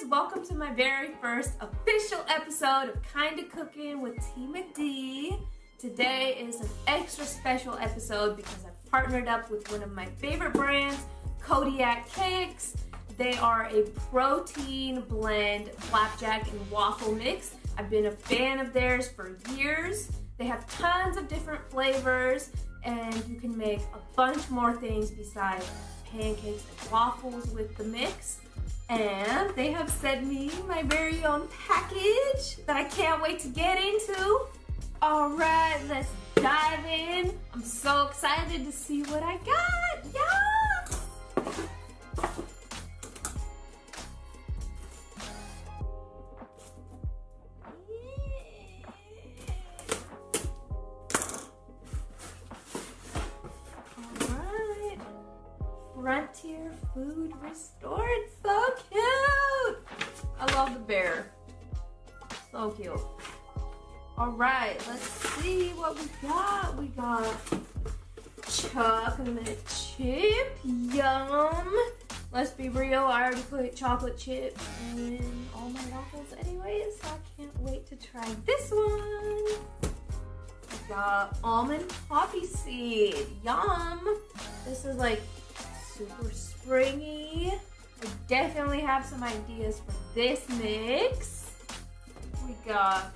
guys, welcome to my very first official episode of Kinda Cookin' with Tima Dee. Today is an extra special episode because I've partnered up with one of my favorite brands, Kodiak Cakes. They are a protein blend flapjack and waffle mix. I've been a fan of theirs for years. They have tons of different flavors and you can make a bunch more things besides pancakes and waffles with the mix. And they have sent me my very own package that I can't wait to get into. All right, let's dive in. I'm so excited to see what I got. Yes! All right. Frontier Food Restored. So cute. I love the bear. So cute. All right, let's see what we got. We got chocolate chip, yum. Let's be real, I already put chocolate chip in all my waffles anyway, so I can't wait to try this one. We got almond poppy seed, yum. This is like super springy. I definitely have some ideas for this mix. We got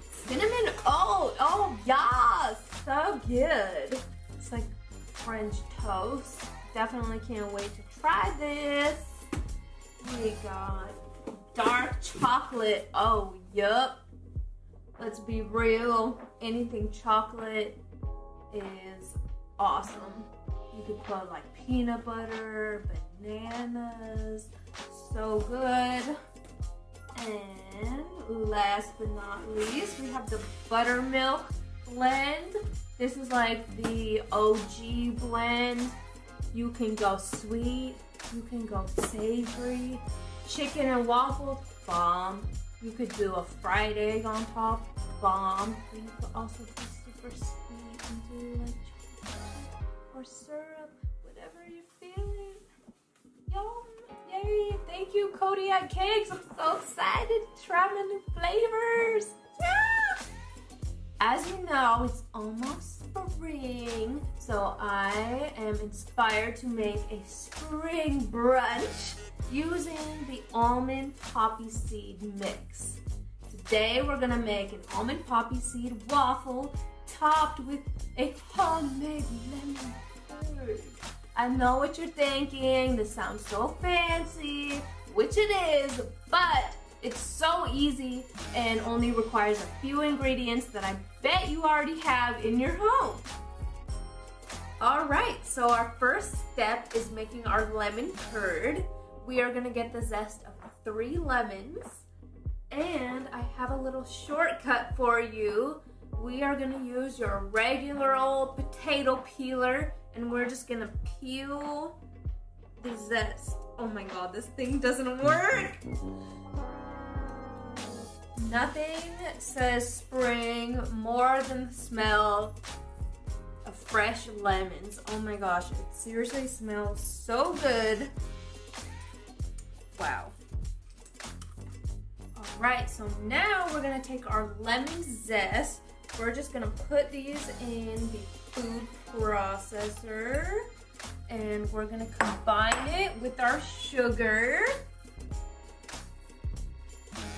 cinnamon oat, oh yeah, so good. It's like French toast. Definitely can't wait to try this. We got dark chocolate, oh yup. Let's be real, anything chocolate is awesome. You could put like peanut butter, bananas, so good. And last but not least, we have the buttermilk blend. This is like the OG blend. You can go sweet, you can go savory. Chicken and waffles, bomb. You could do a fried egg on top, bomb. But you could also be super sweet and do like chocolate or syrup, whatever you're feeling. Yum. Yay, thank you, Kodiak Cakes. I'm so excited to try my new flavors. Yeah! As you know, it's almost spring, so I am inspired to make a spring brunch using the almond poppy seed mix. Today, we're gonna make an almond poppy seed waffle topped with a homemade lemon curd. I know what you're thinking, this sounds so fancy, which it is, but it's so easy and only requires a few ingredients that I bet you already have in your home. All right, so our first step is making our lemon curd. We are gonna get the zest of 3 lemons, and I have a little shortcut for you. We are gonna use your regular old potato peeler, and we're just gonna peel the zest. Oh my God, this thing doesn't work. Nothing says spring more than the smell of fresh lemons. Oh my gosh, it seriously smells so good. Wow. All right, so now we're gonna take our lemon zest. We're just gonna put these in the food processor and we're gonna combine it with our sugar.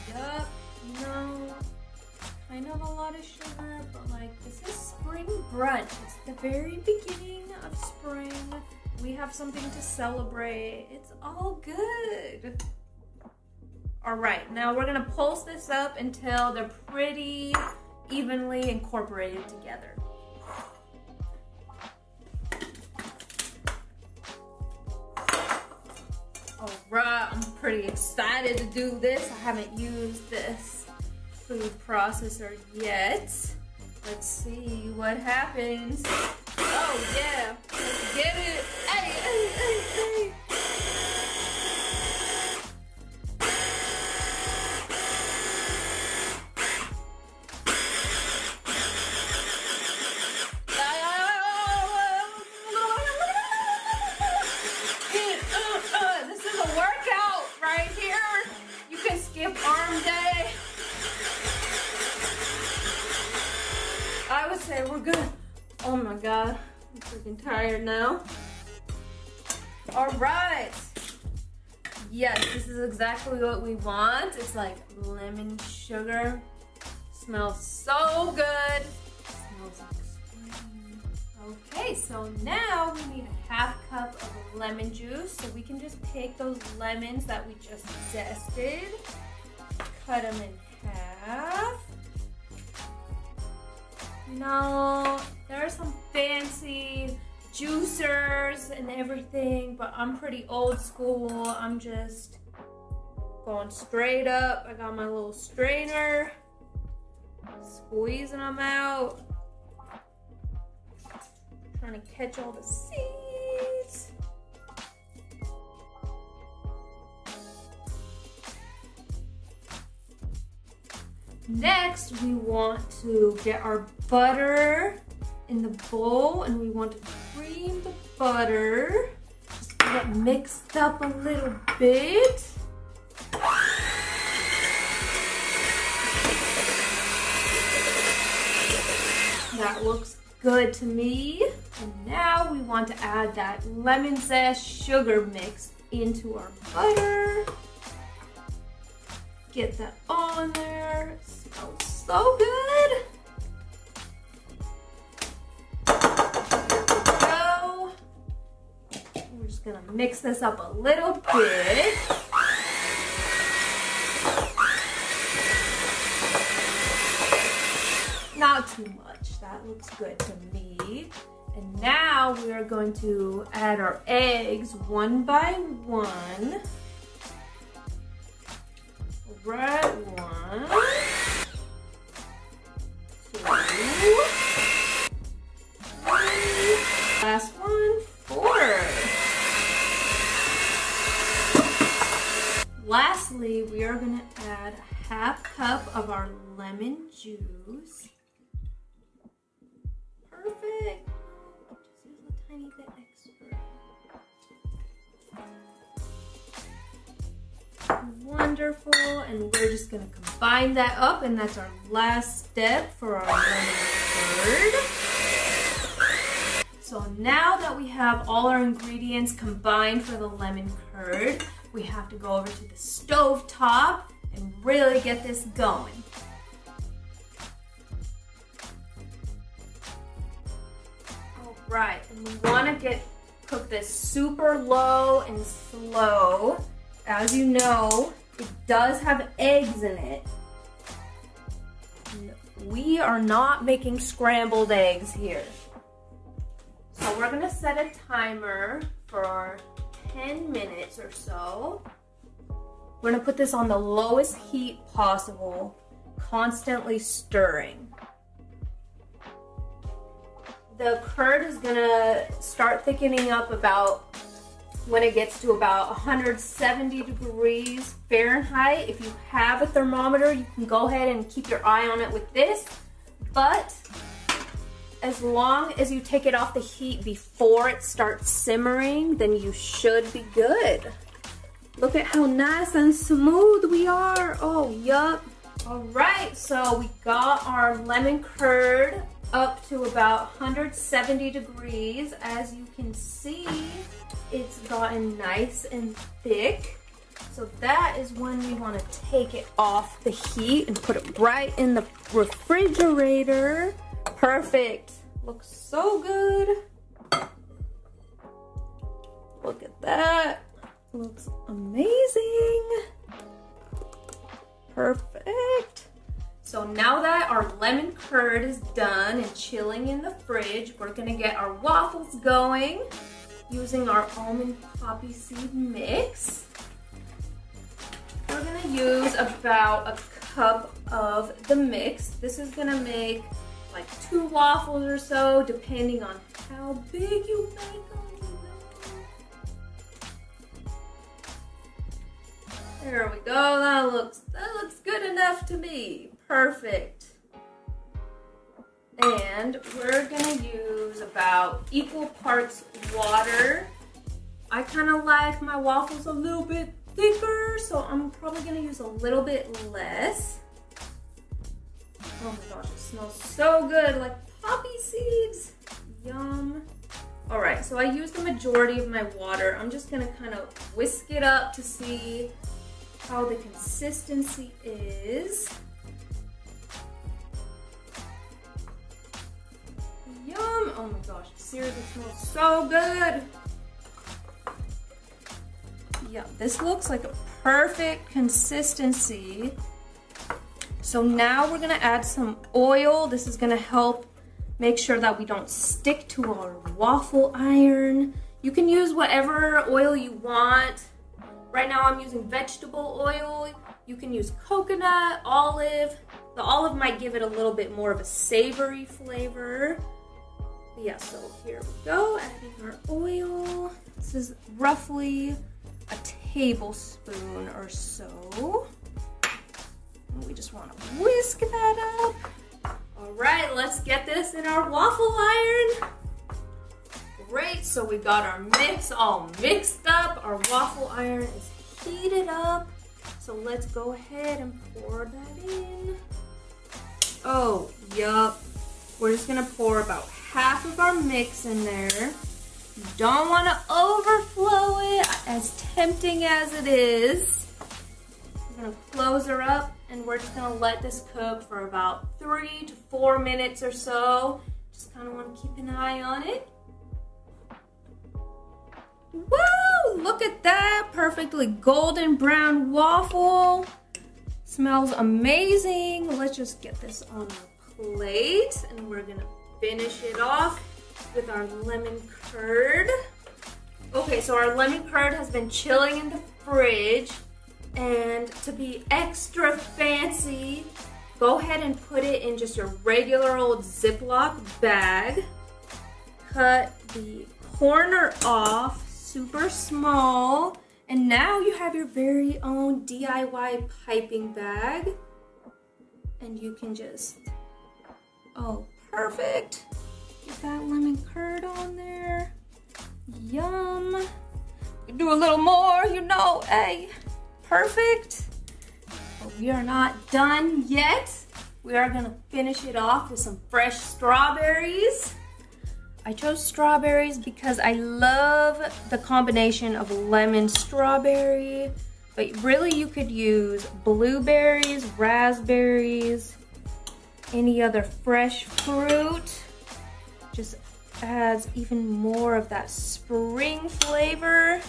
Yup, you know, kind of a lot of sugar, but like this is spring brunch. It's the very beginning of spring. We have something to celebrate. It's all good. All right, now we're gonna pulse this up until they're pretty evenly incorporated together. All right, I'm pretty excited to do this. I haven't used this food processor yet. Let's see what happens. Oh yeah, let's get it. Hey, hey, hey, hey. This is a workout right here. Okay, we're good. Oh my God, I'm freaking tired now. All right. Yes, this is exactly what we want. It's like lemon sugar. Smells so good. Smells like spring. Okay, so now we need a half cup of lemon juice. So we can just take those lemons that we just zested, cut them in half. No, there are some fancy juicers and everything, but I'm pretty old school. I'm just going straight up. I got my little strainer, squeezing them out, trying to catch all the seeds. Next, we want to get our butter in the bowl and we want to cream the butter. Just get it mixed up a little bit. That looks good to me. And now we want to add that lemon zest sugar mix into our butter. Get that on there. Smells so good. There we go. We're just gonna mix this up a little bit. Not too much. That looks good to me. And now we are going to add our eggs one by one. Right, 1, 2, 3, last 1, 4. Lastly, we are gonna add a half cup of our lemon juice. Perfect. Just use a tiny bit extra. Wonderful, and we're just gonna combine that up, and that's our last step for our lemon curd. So now that we have all our ingredients combined for the lemon curd, we have to go over to the stove top and really get this going. All right, and we wanna cook this super low and slow. As you know, it does have eggs in it. We are not making scrambled eggs here. So we're gonna set a timer for 10 minutes or so. We're gonna put this on the lowest heat possible, constantly stirring. The curd is gonna start thickening up about when it gets to about 170 degrees Fahrenheit. If you have a thermometer, you can go ahead and keep your eye on it with this, but as long as you take it off the heat before it starts simmering, then you should be good. Look at how nice and smooth we are. Oh, yup. All right, so we got our lemon curd up to about 170 degrees. As you can see, it's gotten nice and thick. So that is when we want to take it off the heat and put it right in the refrigerator. Perfect. Looks so good. Look at that. Looks amazing. Perfect. So now that our lemon curd is done and chilling in the fridge, we're gonna get our waffles going using our almond poppy seed mix. We're gonna use about a cup of the mix. This is gonna make like 2 waffles or so, depending on how big you make them. There we go, that looks good enough to me. Perfect. And we're gonna use about equal parts water. I kind of like my waffles a little bit thicker, so I'm probably gonna use a little bit less. Oh my gosh, it smells so good, like poppy seeds. Yum. All right, so I used the majority of my water. I'm just gonna kind of whisk it up to see how the consistency is. Yum, oh my gosh, seriously smells so good. Yeah, this looks like a perfect consistency. So now we're gonna add some oil. This is gonna help make sure that we don't stick to our waffle iron. You can use whatever oil you want. Right now I'm using vegetable oil. You can use coconut, olive. The olive might give it a little bit more of a savory flavor. But yeah, so here we go, adding our oil. This is roughly a tablespoon or so. And we just wanna whisk that up. All right, let's get this in our waffle iron. Great, so we got our mix all mixed up. Our waffle iron is heated up. So let's go ahead and pour that in. Oh, yup. We're just gonna pour about half of our mix in there. You don't wanna overflow it, as tempting as it is. I'm gonna close her up. And we're just gonna let this cook for about 3 to 4 minutes or so. Just kinda wanna keep an eye on it. Woo, look at that, perfectly golden brown waffle. Smells amazing. Let's just get this on our plate and we're gonna finish it off with our lemon curd. Okay, so our lemon curd has been chilling in the fridge. And to be extra fancy, go ahead and put it in just your regular old Ziploc bag. Cut the corner off, super small. And now you have your very own DIY piping bag. And you can just, oh, perfect. Get that lemon curd on there. Yum. You do a little more, you know, hey. Perfect, but we are not done yet. We are gonna finish it off with some fresh strawberries. I chose strawberries because I love the combination of lemon strawberry, but really you could use blueberries, raspberries, any other fresh fruit. Just adds even more of that spring flavor.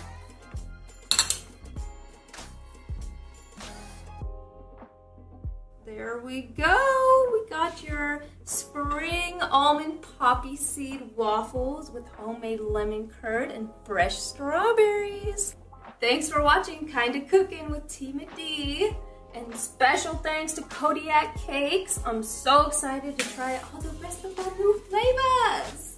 There we go, we got your spring almond poppy seed waffles with homemade lemon curd and fresh strawberries. Thanks for watching Kinda Cookin' with Tima Dee, and special thanks to Kodiak Cakes. I'm so excited to try all the rest of our new flavors.